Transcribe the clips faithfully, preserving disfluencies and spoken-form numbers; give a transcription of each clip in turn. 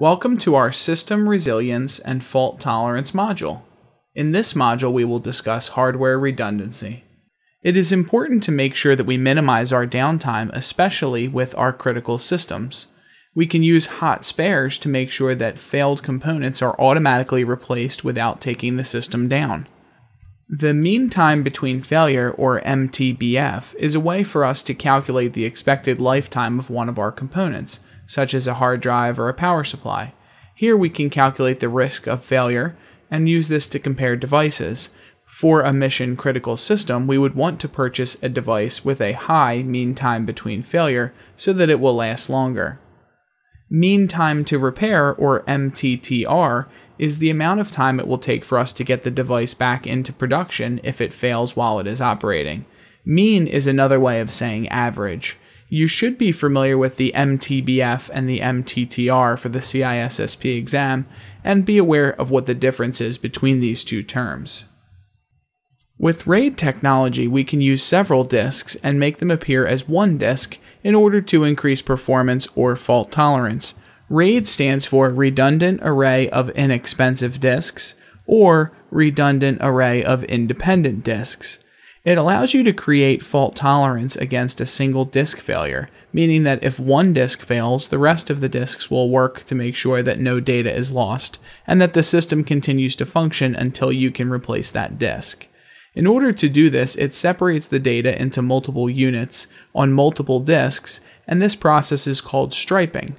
Welcome to our System Resilience and Fault Tolerance module. In this module, we will discuss hardware redundancy. It is important to make sure that we minimize our downtime, especially with our critical systems. We can use hot spares to make sure that failed components are automatically replaced without taking the system down. The mean time between failure, or M T B F, is a way for us to calculate the expected lifetime of one of our components, such as a hard drive or a power supply. Here we can calculate the risk of failure and use this to compare devices. For a mission-critical system, we would want to purchase a device with a high mean time between failure so that it will last longer. Mean time to repair, or M T T R, is the amount of time it will take for us to get the device back into production if it fails while it is operating. Mean is another way of saying average. You should be familiar with the M T B F and the M T T R for the C I S S P exam, and be aware of what the difference is between these two terms. With RAID technology, we can use several disks and make them appear as one disk in order to increase performance or fault tolerance. RAID stands for Redundant Array of Inexpensive Disks, or Redundant Array of Independent Disks. It allows you to create fault tolerance against a single disk failure, meaning that if one disk fails, the rest of the disks will work to make sure that no data is lost and that the system continues to function until you can replace that disk. In order to do this, it separates the data into multiple units on multiple disks, and this process is called striping.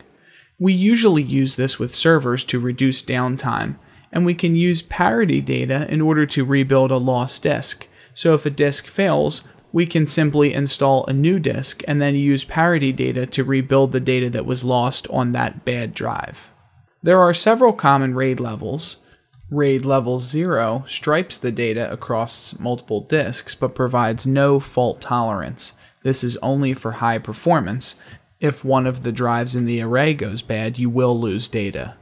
We usually use this with servers to reduce downtime, and we can use parity data in order to rebuild a lost disk. So if a disk fails, we can simply install a new disk and then use parity data to rebuild the data that was lost on that bad drive. There are several common RAID levels. RAID level zero stripes the data across multiple disks but provides no fault tolerance. This is only for high performance. If one of the drives in the array goes bad, you will lose data.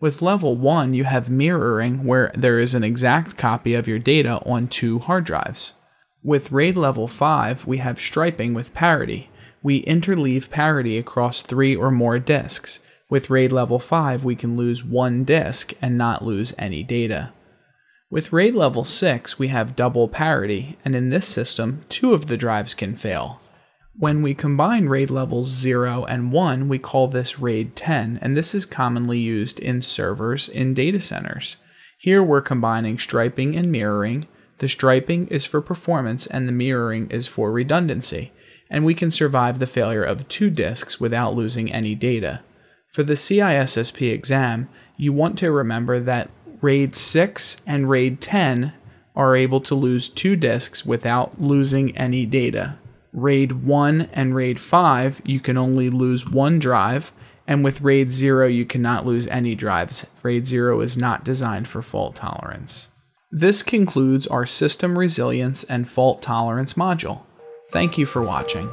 With level one, you have mirroring, where there is an exact copy of your data on two hard drives. With RAID level five, we have striping with parity. We interleave parity across three or more disks. With RAID level five, we can lose one disk and not lose any data. With RAID level six, we have double parity, and in this system, two of the drives can fail. When we combine RAID levels zero and one, we call this RAID ten, and this is commonly used in servers in data centers. Here we're combining striping and mirroring. The striping is for performance and the mirroring is for redundancy, and we can survive the failure of two disks without losing any data. For the C I S S P exam, you want to remember that RAID six and RAID ten are able to lose two disks without losing any data. RAID one and RAID five, you can only lose one drive, and with RAID zero, you cannot lose any drives. RAID zero is not designed for fault tolerance. This concludes our System Resilience and Fault Tolerance module. Thank you for watching.